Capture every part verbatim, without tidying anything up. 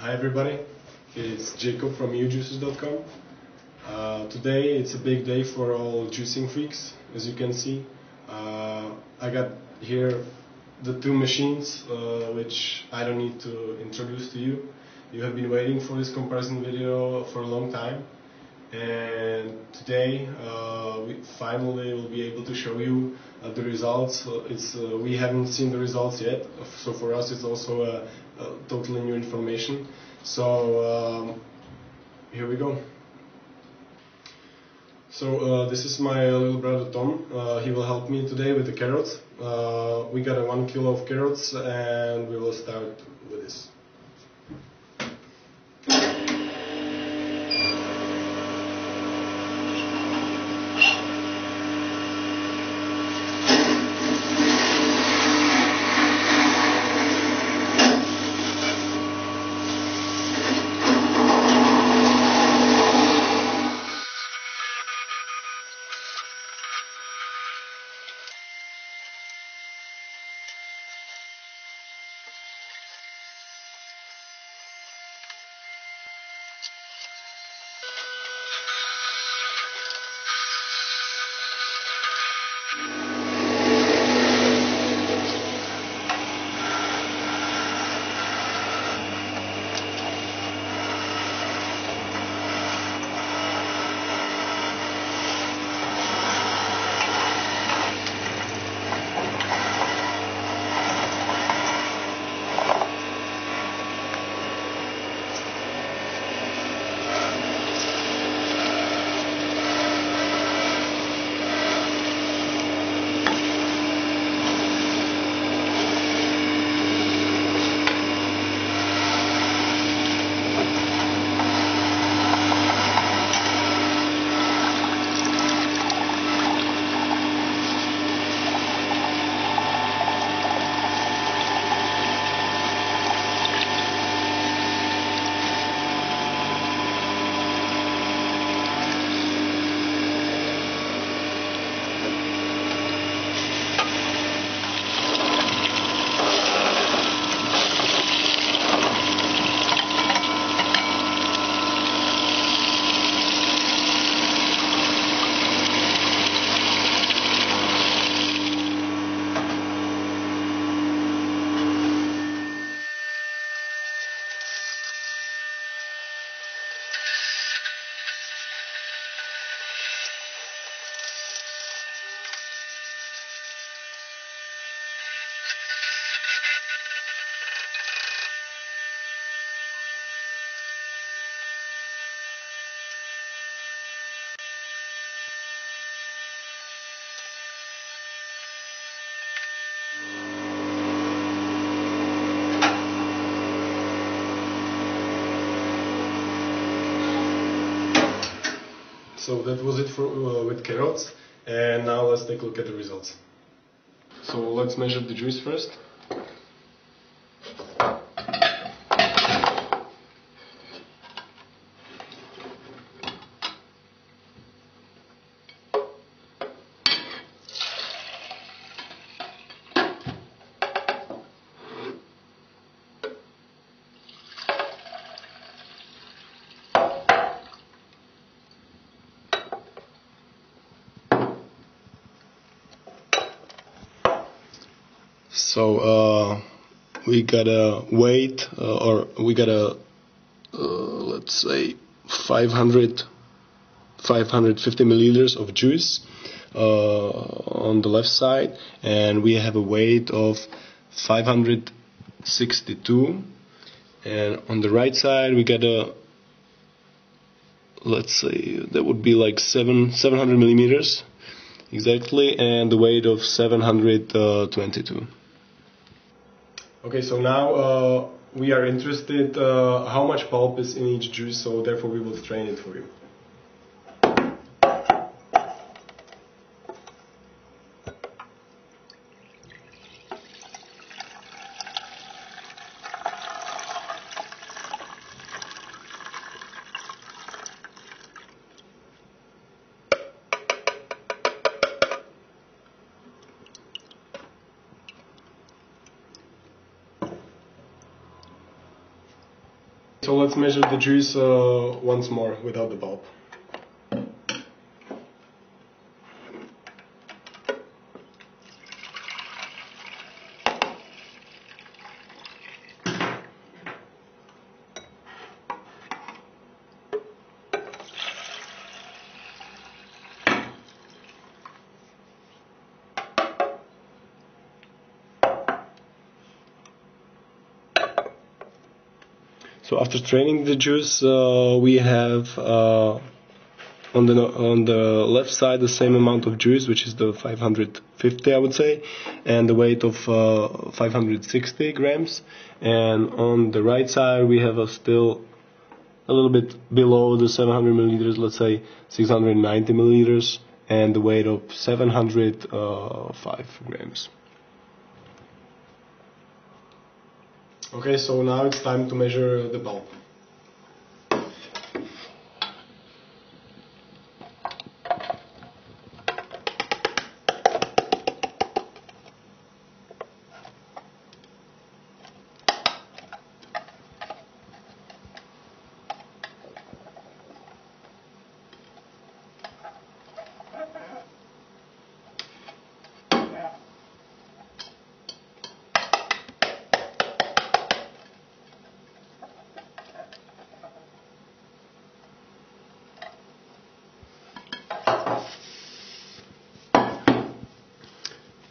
Hi everybody, it's Jacob from E U juicers dot com. Uh, today it's a big day for all juicing freaks, as you can see. Uh, I got here the two machines, uh, which I don't need to introduce to you. You have been waiting for this comparison video for a long time, and today uh, we finally will be able to show you uh, the results. Uh, it's, uh, we haven't seen the results yet, so for us it's also uh, uh, totally new information. So um, here we go. So uh, this is my little brother Tom. Uh, he will help me today with the carrots. Uh, we got a one kilo of carrots and we will start with this. So that was it for, uh, with carrots, and now let's take a look at the results. So let's measure the juice first. So uh, we got a weight, uh, or we got a, uh, let's say, five hundred, five hundred fifty milliliters of juice uh, on the left side, and we have a weight of five hundred sixty-two, and on the right side we got a, let's say, that would be like seven, seven hundred millimeters exactly, and the weight of seven hundred twenty-two. Okay, so now uh, we are interested uh, how much pulp is in each juice, so therefore we will strain it for you. so let's measure the juice uh, once more without the bulb. So after straining the juice, uh, we have uh, on the on the left side the same amount of juice, which is the five hundred fifty, I would say, and the weight of uh, five hundred sixty grams. And on the right side we have a still a little bit below the seven hundred milliliters, let's say six hundred ninety milliliters, and the weight of seven hundred five grams. Okay, so now it's time to measure the bulb.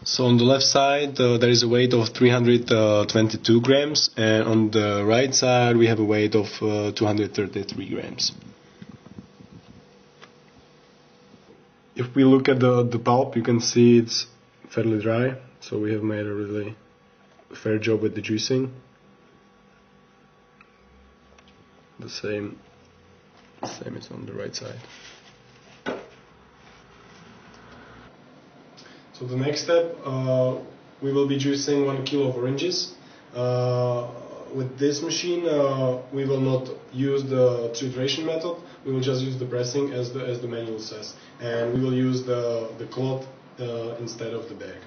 So on the left side uh, there is a weight of three hundred twenty-two grams, and on the right side we have a weight of uh, two hundred thirty-three grams. If we look at the, the pulp, you can see it's fairly dry, so we have made a really fair job with the juicing. The same, the same is on the right side. So the next step, uh, we will be juicing one kilo of oranges. Uh, with this machine, uh, we will not use the filtration method. We will just use the pressing, as the as the manual says, and we will use the the cloth uh, instead of the bag.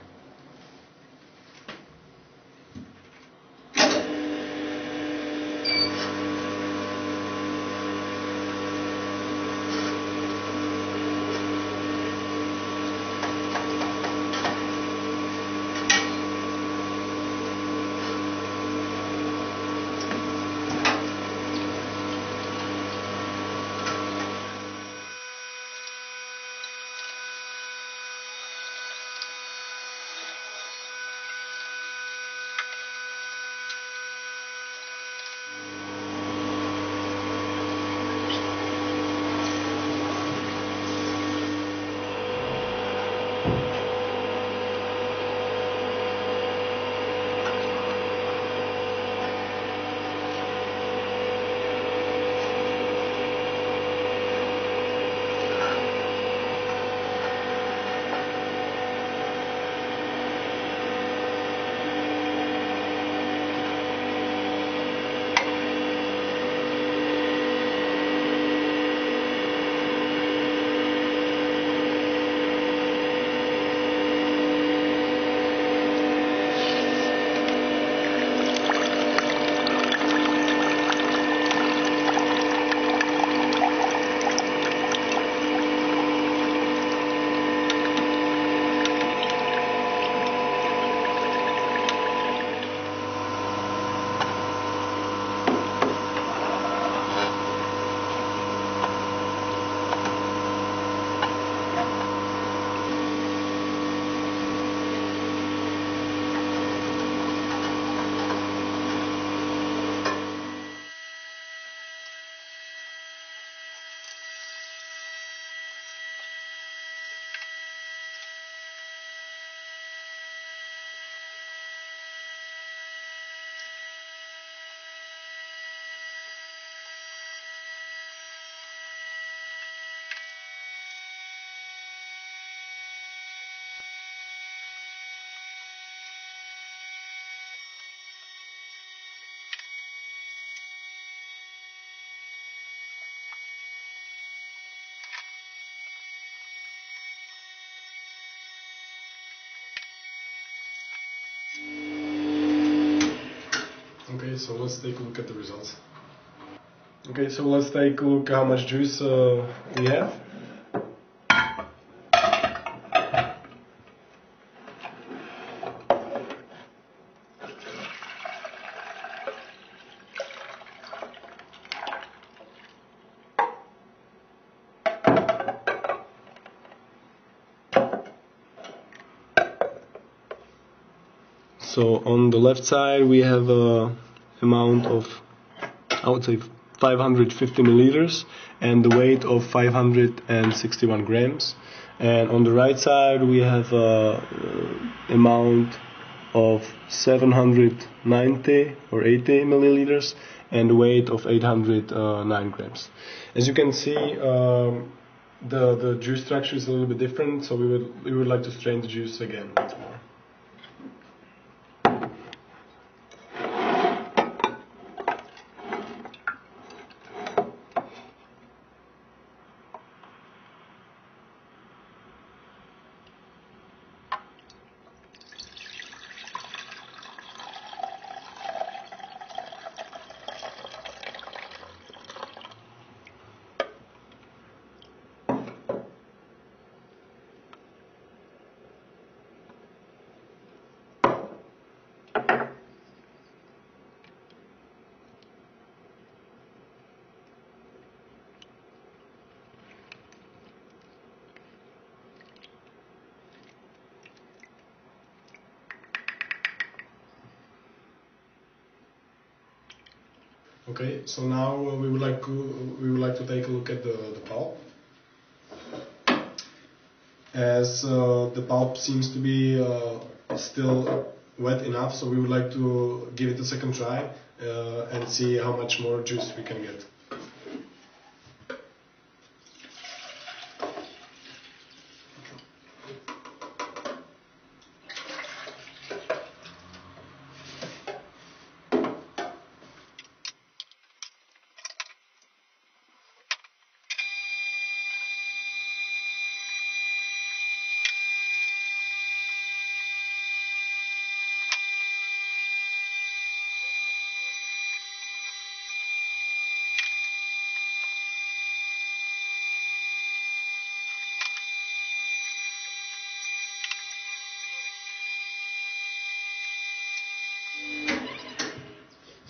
Okay, so let's take a look at the results. Okay, so let's take a look how much juice uh, we have. So on the left side we have a amount of, I would say, five hundred fifty milliliters and the weight of five hundred sixty-one grams, and on the right side we have a uh, amount of seven hundred ninety or eighty milliliters and the weight of eight hundred nine grams. As you can see, um, the, the juice structure is a little bit different, so we would, we would like to strain the juice again once more. Okay, so now uh, we would like to, we would like to take a look at the, the pulp. As uh, the pulp seems to be uh, still wet enough, so we would like to give it a second try uh, and see how much more juice we can get.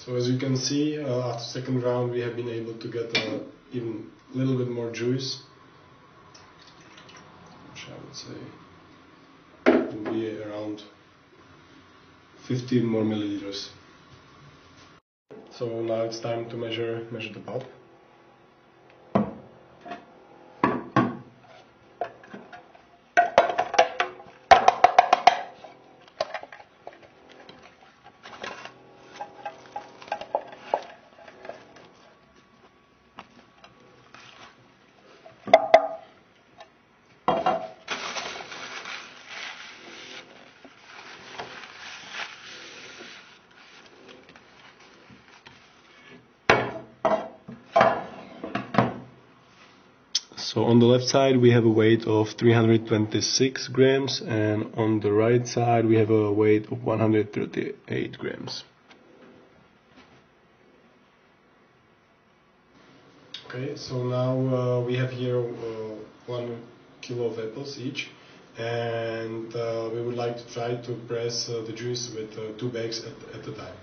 So as you can see, uh, after second round we have been able to get uh, even a little bit more juice, which I would say will be around fifteen more milliliters. So now it's time to measure measure the pulp. So on the left side we have a weight of three hundred twenty-six grams and on the right side we have a weight of one hundred thirty-eight grams. Okay, so now uh, we have here uh, one kilo of apples each, and uh, we would like to try to press uh, the juice with uh, two bags at, at a time.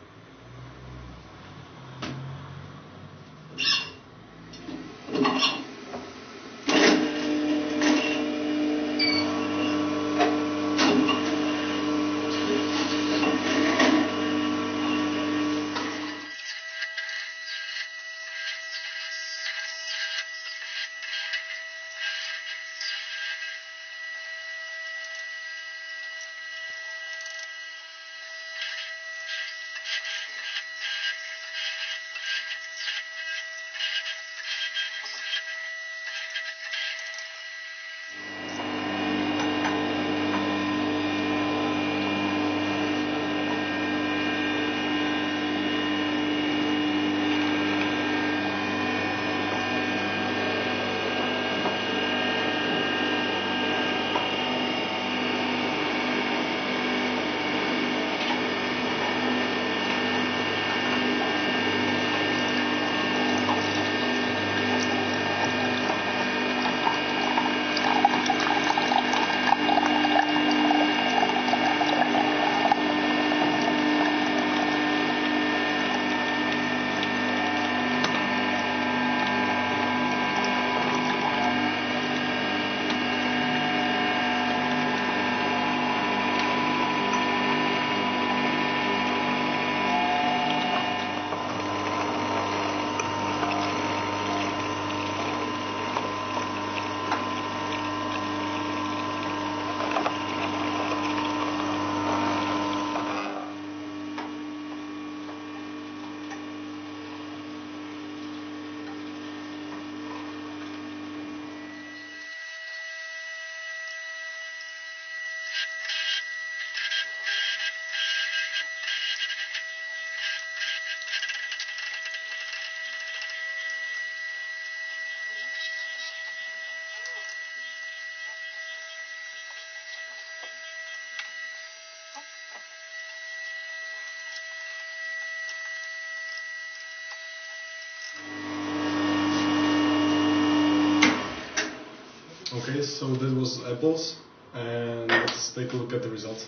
Okay, so this was apples, and let's take a look at the results.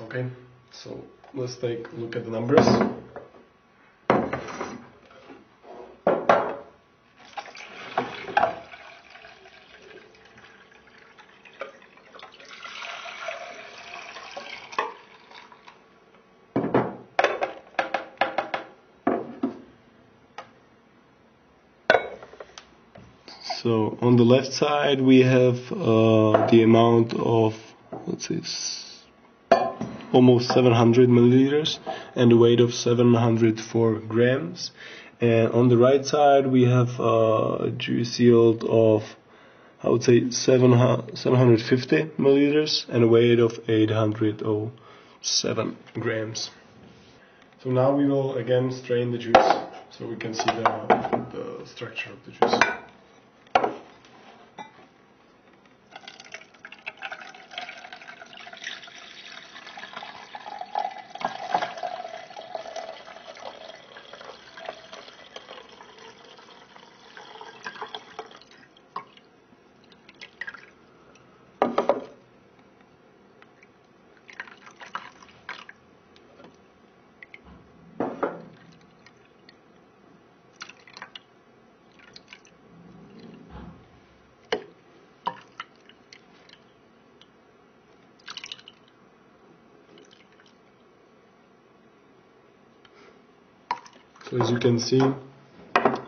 Okay, so let's take a look at the numbers. So on the left side we have uh, the amount of, let's see, almost seven hundred milliliters and a weight of seven hundred four grams, and on the right side we have uh, a juice yield of, I would say, seven hundred fifty milliliters and a weight of eight hundred seven grams. So now we will again strain the juice so we can see the, the structure of the juice. So as you can see,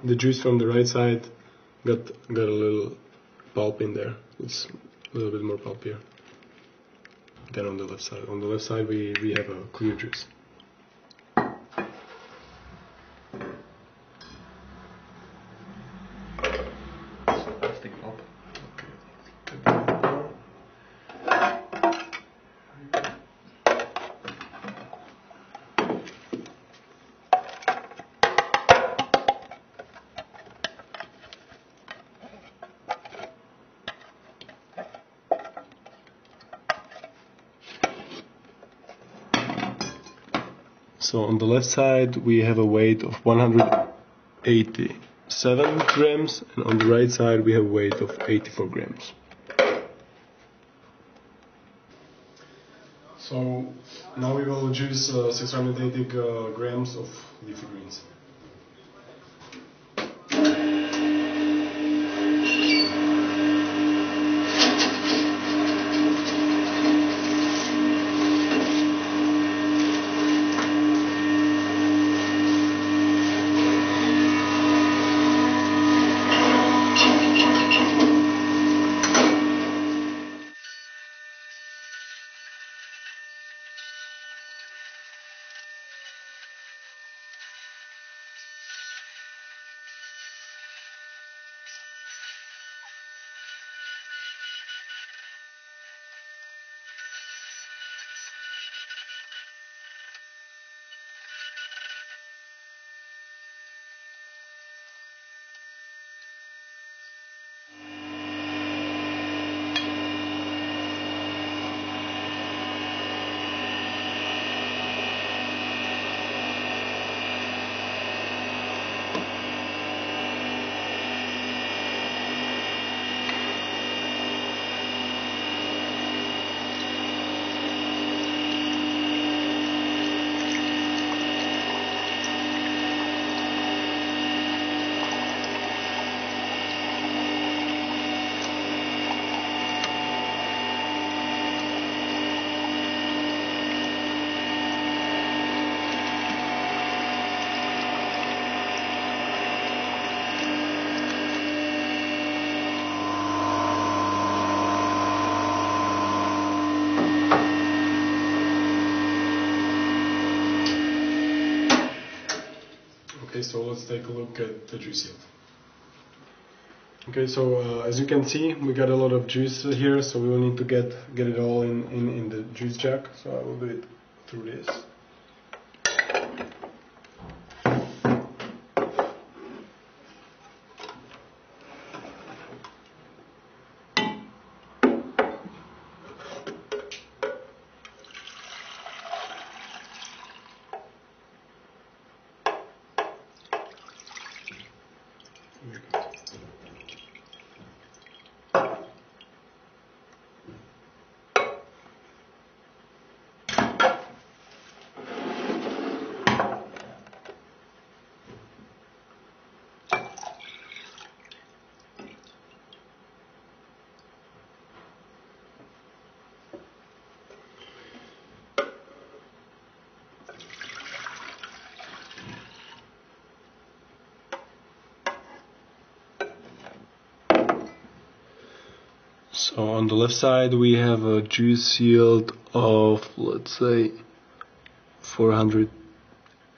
the juice from the right side got got a little pulp in there. It's a little bit more pulp here than on the left side. On the left side we, we have a clear juice. So let's take pulp. So on the left side we have a weight of one hundred eighty-seven grams, and on the right side we have a weight of eighty-four grams. So now we will juice uh, six hundred eighty uh, grams of leafy greens. So let's take a look at the juice yield. Okay, so uh, as you can see, we got a lot of juice here, so we will need to get get it all in, in, in the juice jack. So I will do it through this. So on the left side we have a juice yield of, let's say, four hundred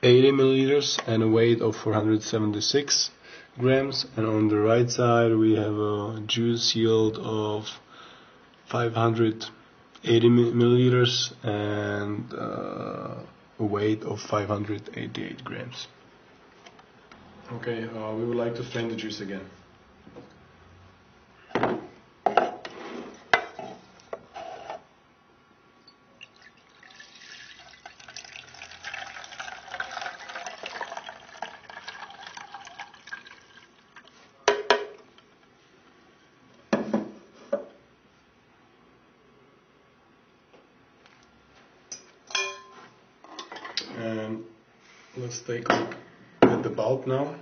eighty milliliters and a weight of four hundred seventy-six grams, and on the right side we have a juice yield of five hundred eighty milliliters and uh, a weight of five hundred eighty-eight grams. Okay, uh, we would like to strain the juice again. And let's take a look at the bulb now.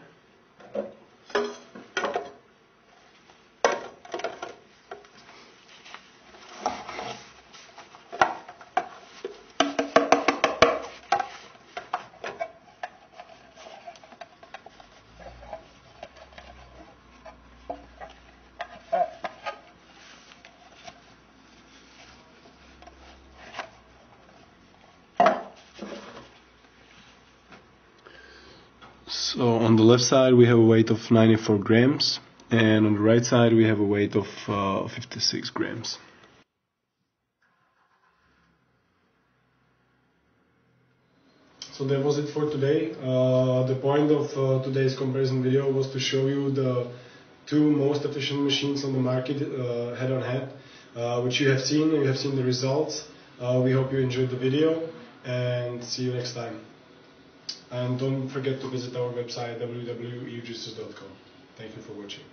So on the left side we have a weight of ninety-four grams, and on the right side we have a weight of uh, fifty-six grams. So that was it for today. Uh, the point of uh, today's comparison video was to show you the two most efficient machines on the market uh, head on head, uh, which you have seen, you have seen the results. Uh, we hope you enjoyed the video, and see you next time. And don't forget to visit our website w w w dot E U juicers dot com. Thank you for watching.